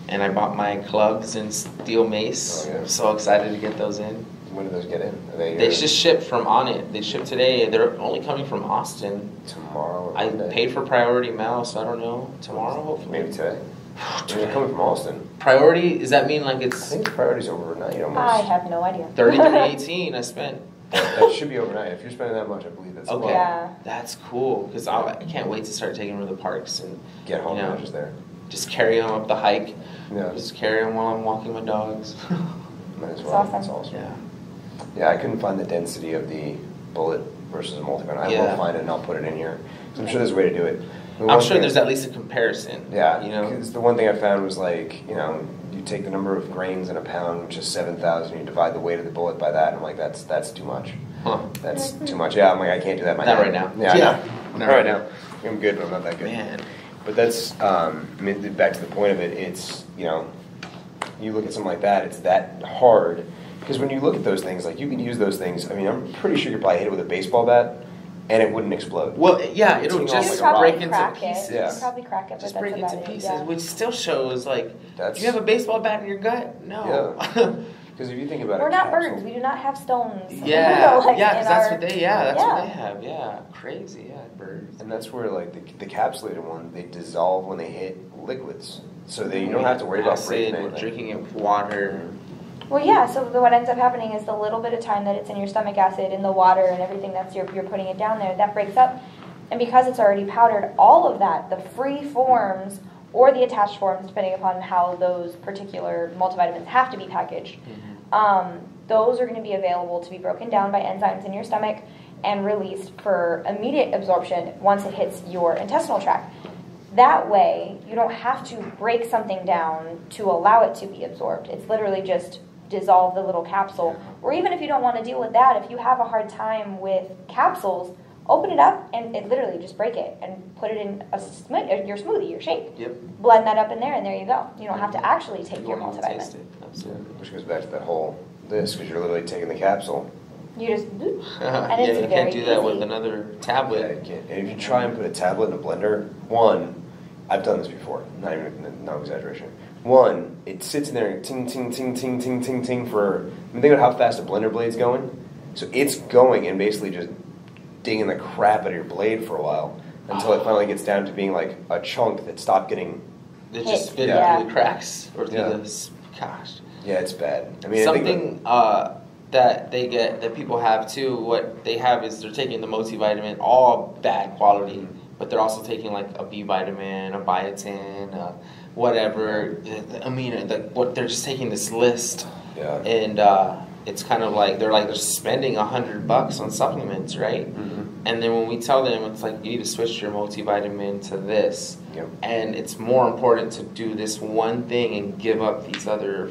And I bought my clubs and steel mace. Oh, yeah. I'm so excited to get those in. When do those get in? Are they just shipped from Onnit. They shipped today. They're only coming from Austin. Tomorrow? I paid for priority mail, so I don't know. Tomorrow, hopefully. Maybe today. They're coming from Austin. Priority? Does that mean like it's... I think priority's overnight almost. I have no idea. 33.18 I spent. That should be overnight. If you're spending that much, I believe that's okay. Yeah. That's cool, because I can't wait to start taking them to the parks and... get home, you know, just there. Just carry them up the hike. Yeah. Just carry them while I'm walking my dogs. Might as well. That's awesome. Yeah. Yeah, I couldn't find the density of the bullet versus multivitamin. I will find it and I'll put it in here. So I'm sure there's a way to do it. I'm sure there's at least a comparison. Yeah. You know, the one thing I found was like, you know, you take the number of grains in a pound, which is 7,000. You divide the weight of the bullet by that. And I'm like, that's too much. Huh. That's too much. Yeah. I'm like, I can't do that. Not right now. Yeah. Not right now. I'm good, but I'm not that good. Man. But that's, I mean, back to the point of it, it's, you know, you look at something like that, it's that hard. Because when you look at those things, like, you can use those things. I mean, I'm pretty sure you could probably hit it with a baseball bat, and it wouldn't explode. Well, yeah, it'll just break into pieces. Yeah. You can probably crack it, just break into pieces, which still shows, like, do you have a baseball bat in your gut? No. Yeah. Because if you think about it, we're not birds. We do not have stones. Yeah, because that's what they have. Yeah, crazy. Yeah, birds. And that's where like the capsulated one, they dissolve when they hit liquids, so that you don't have to worry about drinking it with water. Well, yeah. So what ends up happening is the little bit of time that it's in your stomach acid, in the water, and everything that's you're putting it down there, that breaks up, and because it's already powdered, all of that, the free forms. Or the attached forms, depending upon how those particular multivitamins have to be packaged, those are going to be available to be broken down by enzymes in your stomach and released for immediate absorption once it hits your intestinal tract. That way, you don't have to break something down to allow it to be absorbed. It's literally just dissolve the little capsule. Or even if you don't want to deal with that, if you have a hard time with capsules, Open it up and literally just break it and put it in your smoothie, your shake. Yep. Blend that up in there, and there you go. You don't have to actually take your multivitamin. Taste it. Absolutely. Which goes back to that whole because you're literally taking the capsule. You just boop, and it's you can't do that with another tablet. Yeah, and if you try and put a tablet in a blender, one, I've done this before. Not exaggeration. One, it sits in there and ting ting ting ting ting ting ting for. I mean, think about how fast a blender blade's going. So it's going and basically just dinging the crap out of your blade for a while until it finally gets down to being like a chunk that stopped getting hit. It just fit through the cracks or through the gosh. Yeah, it's bad. I mean, that people have too. What they have is they're taking the multivitamin, all bad quality, but they're also taking like a B vitamin, a biotin, whatever. I mean, they're just taking this list, and it's kind of like they're spending $100 on supplements, right? Mm-hmm. And then when we tell them, it's like you need to switch your multivitamin to this, and it's more important to do this one thing and give up these other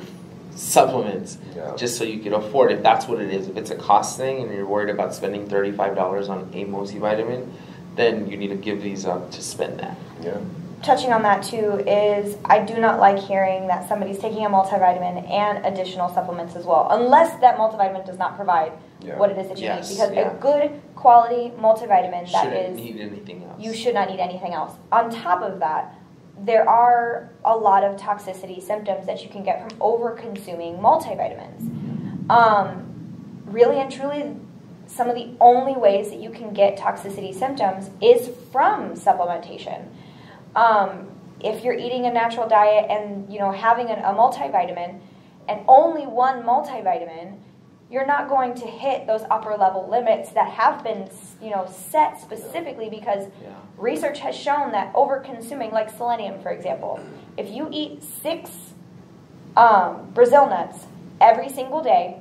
supplements just so you can afford it. That's what it is. If it's a cost thing and you're worried about spending $35 on a multivitamin, then you need to give these up to spend that. Yeah. Touching on that too is I do not like hearing that somebody's taking a multivitamin and additional supplements as well, unless that multivitamin does not provide what it is that you need. Because a good quality multivitamin shouldn't need anything else. You should not need anything else. On top of that, there are a lot of toxicity symptoms that you can get from over-consuming multivitamins. Really and truly, some of the only ways that you can get toxicity symptoms is from supplementation. If you're eating a natural diet and having a multivitamin and only one multivitamin, you're not going to hit those upper level limits that have been, set specifically because research has shown that over consuming, like selenium, for example, if you eat 6 Brazil nuts every single day,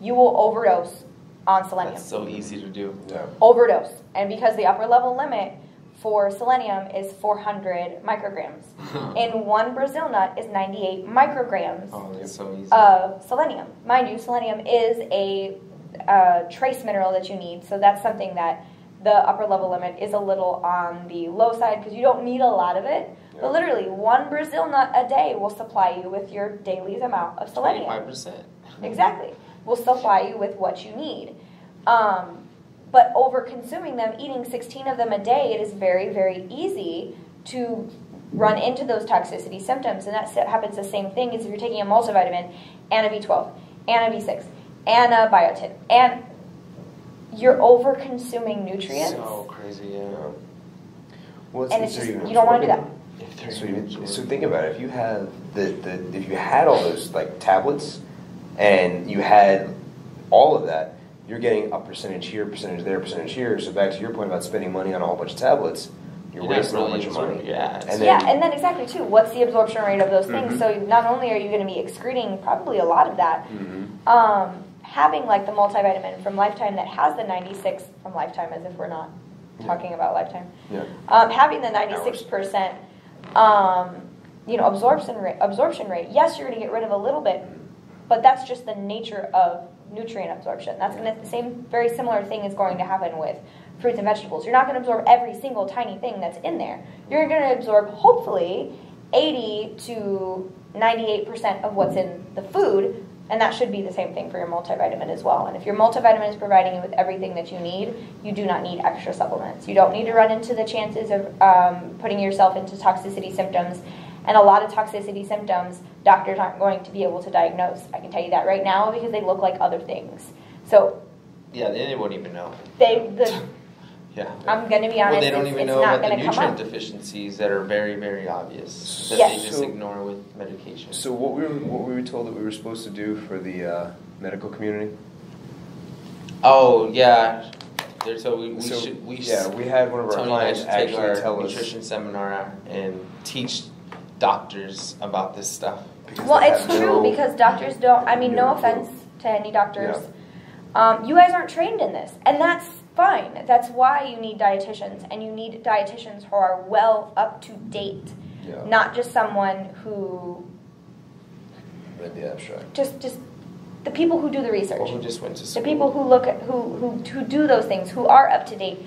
you will overdose on selenium. That's so easy to do. Yeah. Overdose. And because the upper level limit for selenium is 400 micrograms. In one Brazil nut is 98 micrograms of selenium. Mind you, selenium is a trace mineral that you need, so that's something that the upper level limit is a little on the low side because you don't need a lot of it. Yeah. But literally, one Brazil nut a day will supply you with your daily amount of selenium. 25%. Exactly. Will supply you with what you need. But over-consuming them, eating 16 of them a day, it is very, very easy to run into those toxicity symptoms. And that happens the same thing as if you're taking a multivitamin and a B12 and a B6 and a biotin. And you're over-consuming nutrients. So crazy, and it's just, you don't want to do that. So think about it. If you had if you had all those tablets and you had all of that, you're getting a percentage here, percentage there, percentage here. So back to your point about spending money on a whole bunch of tablets, you're wasting a whole bunch of money. And then exactly too, what's the absorption rate of those things? So not only are you going to be excreting probably a lot of that, having the multivitamin from Lifetime that has the 96 from Lifetime, as if we're not talking about Lifetime, having the 96% absorption rate. Yes, you're going to get rid of a little bit, but that's just the nature of nutrient absorption. That's going to the same very similar thing is going to happen with fruits and vegetables. You're not going to absorb every single tiny thing that's in there. You're going to absorb hopefully 80 to 98% of what's in the food, and that should be the same thing for your multivitamin as well. And if your multivitamin is providing you with everything that you need, you do not need extra supplements. You don't need to run into the chances of putting yourself into toxicity symptoms. And a lot of toxicity symptoms, doctors aren't going to be able to diagnose. I can tell you that right now because they look like other things. So, they wouldn't even know. I'm going to be honest. Well, they don't even know about the nutrient deficiencies that are very, very obvious that they just ignore with medication. So, what we were told that we were supposed to do for the medical community? Oh yeah. We had one of our clients actually tell us nutrition seminar and teach doctors about this stuff. Well, it's true because doctors don't. I mean, no offense to any doctors. Yeah. You guys aren't trained in this, and that's fine. That's why you need dietitians, and you need dietitians who are well up to date, not just someone who read the abstract. Just The people who do the research. Or who just went to school. The people who look at, who do those things, who are up to date,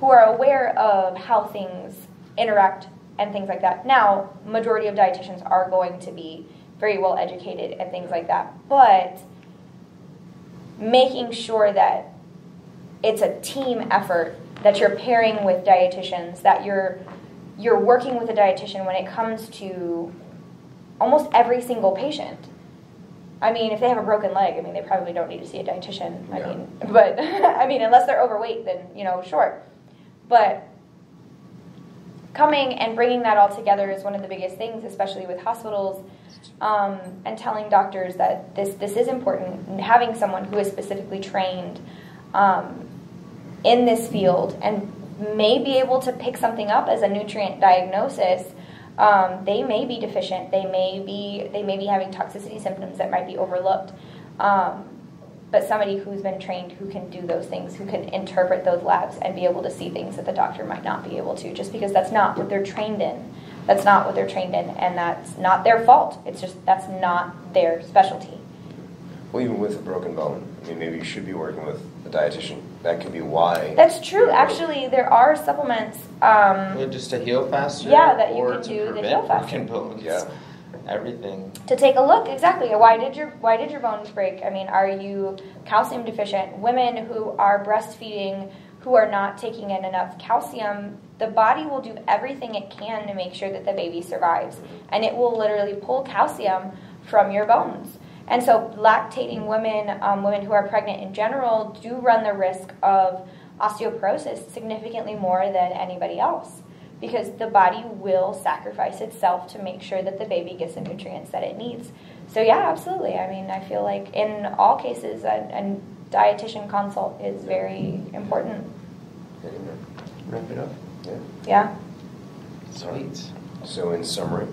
who are aware of how things interact and things like that. Now, majority of dietitians are going to be very well educated and things like that, but making sure that it's a team effort, that you're pairing with dietitians, that you're working with a dietitian when it comes to almost every single patient. I mean, if they have a broken leg, I mean, they probably don't need to see a dietitian. I mean, but I mean, unless they're overweight, then, you know, sure. But coming and bringing that all together is one of the biggest things, especially with hospitals, and telling doctors that this is important, and having someone who is specifically trained in this field and may be able to pick something up as a nutrient diagnosis. They may be deficient. They may be having toxicity symptoms that might be overlooked. But somebody who's been trained, who can do those things, who can interpret those labs and be able to see things that the doctor might not be able to, just because that's not what they're trained in. That's not what they're trained in, and that's not their fault. It's just that's not their specialty. Well, even with a broken bone, I mean, maybe you should be working with a dietitian. That could be why. That's true. Actually, there are supplements. Just to heal faster? Yeah, that you can do that heal faster. Broken bones. Yeah. Everything. To take a look, exactly. Why did your bones break? I mean, are you calcium deficient? Women who are breastfeeding, who are not taking in enough calcium, the body will do everything it can to make sure that the baby survives. And it will literally pull calcium from your bones. And so lactating women, women who are pregnant in general, do run the risk of osteoporosis significantly more than anybody else, because the body will sacrifice itself to make sure that the baby gets the nutrients that it needs. So yeah, absolutely. I mean, I feel like in all cases, a dietitian consult is very important. Wrap it up. Yeah. Sweet. So in summary.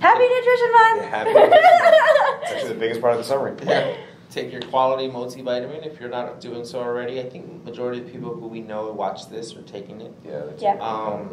Happy Nutrition Month! Yeah, happy Nutrition Month. It's actually the biggest part of the summary. Yeah. Take your quality multivitamin if you're not doing so already. I think the majority of people who we know watch this are taking it. Yeah.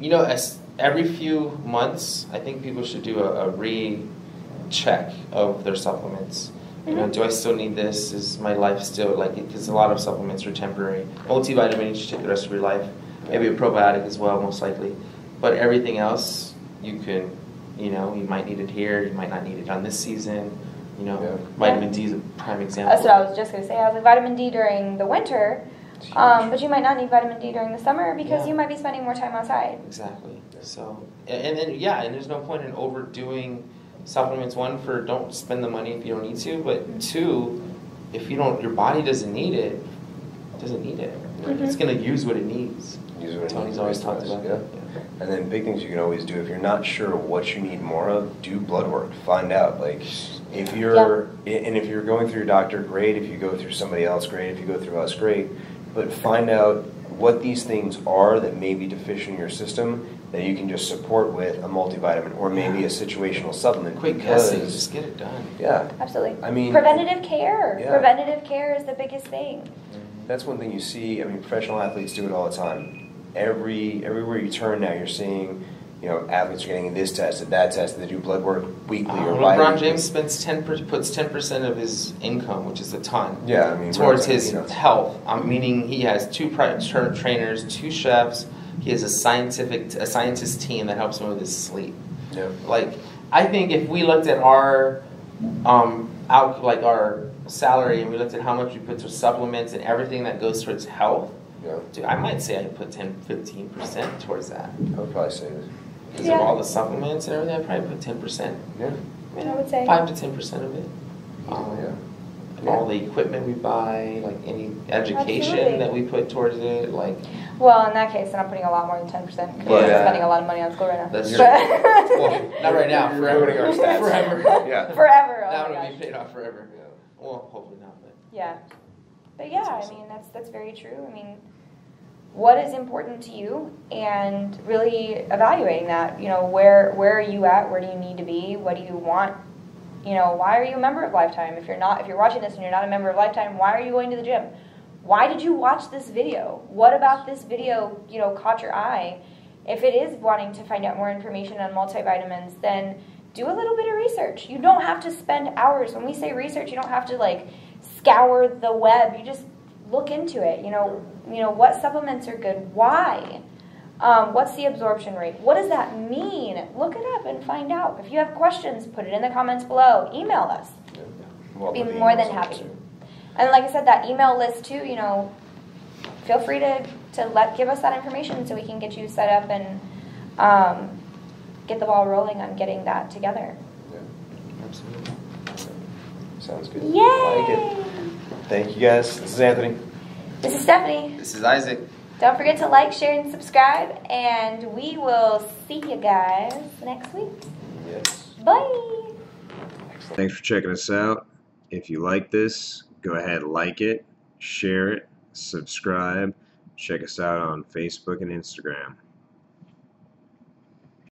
You know, as every few months, I think people should do a recheck of their supplements. You know, do I still need this? Is my life still like it? Because a lot of supplements are temporary. Multivitamin, you should take the rest of your life. Maybe a probiotic as well, most likely. But everything else, you can. You know, you might need it here, you might not need it on this season. You know, vitamin D is a prime example. That's what I was just going to say. I was like, vitamin D during the winter, but you might not need vitamin D during the summer because you might be spending more time outside. Exactly. So, and there's no point in overdoing supplements. One, for don't spend the money if you don't need to, but two, if you don't, your body doesn't need it, It's going to use what it needs. Tony's always talked about that. And then big things you can always do if you're not sure what you need more of, do blood work. Find out. Like, if you're and if you're going through your doctor, great. If you go through somebody else, great. If you go through us, great. But find out what these things are that may be deficient in your system that you can just support with a multivitamin or maybe a situational supplement. Quick testing, just get it done. Yeah, absolutely. I mean, preventative care. Yeah. Preventative care is the biggest thing. That's one thing you see. I mean, professional athletes do it all the time. Everywhere you turn now, you're seeing, you know, athletes are getting this test and that test, and they do blood work weekly or bi-weekly. LeBron James puts 10% of his income, which is a ton, towards his health. Meaning he has two private trainers, two chefs. He has a scientist team that helps him with his sleep. Yeah. Like, I think if we looked at our our salary and we looked at how much we put to supplements and everything that goes towards health. Yeah. Dude, I might say I put 10-15% towards that. I would probably say that. Because of all the supplements and everything, I probably put 10%. Yeah. I would say 5 to 10% of it. And all the equipment we buy, like any education that we put towards it, like. Well, in that case, then I'm putting a lot more than 10% because I'm spending a lot of money on school right now. That's true. Well, not right now. Forever. Our stats. Forever. Yeah. Forever. Oh, that would be paid off forever. Yeah. Well, hopefully not. But. Yeah. But yeah, I mean, that's very true. I mean, what is important to you, and really evaluating that, you know, where are you at, where do you need to be, what do you want, you know, why are you a member of Lifetime? If you're watching this and you're not a member of Lifetime, why are you going to the gym? Why did you watch this video? What about this video, you know, caught your eye? If it is wanting to find out more information on multivitamins, then do a little bit of research. You don't have to spend hours. When we say research, you don't have to like scour the web. You just look into it. You know what supplements are good, why, what's the absorption rate, what does that mean? Look it up and find out. If you have questions, put it in the comments below. Email us. We'll be more than happy. And like I said, that email list too. You know, feel free to give us that information so we can get you set up and get the ball rolling on getting that together. Yeah, absolutely. Sounds good. Yay! I like it. Thank you guys. This is Anthony. This is Stephanie. This is Isaac. Don't forget to like, share, and subscribe, and we will see you guys next week. Yes. Bye. Excellent. Thanks for checking us out. If you like this, go ahead, like it, share it, subscribe. Check us out on Facebook and Instagram.